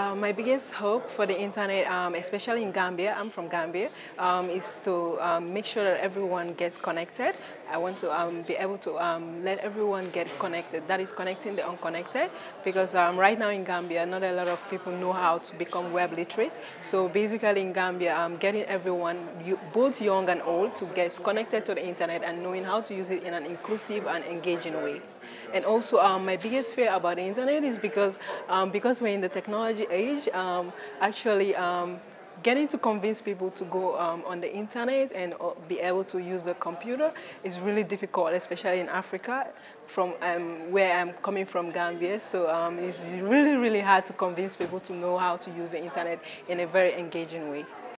My biggest hope for the internet, especially in Gambia, I'm from Gambia, is to make sure that everyone gets connected. I want to be able to let everyone get connected, that is connecting the unconnected, because right now in Gambia, not a lot of people know how to become web literate. So basically in Gambia, getting everyone, both young and old, to get connected to the internet and knowing how to use it in an inclusive and engaging way. And also, my biggest fear about the internet is because we're in the technology age, getting to convince people to go on the internet and be able to use the computer is really difficult, especially in Africa, from where I'm coming from, Gambia. So it's really, really hard to convince people to know how to use the internet in a very engaging way.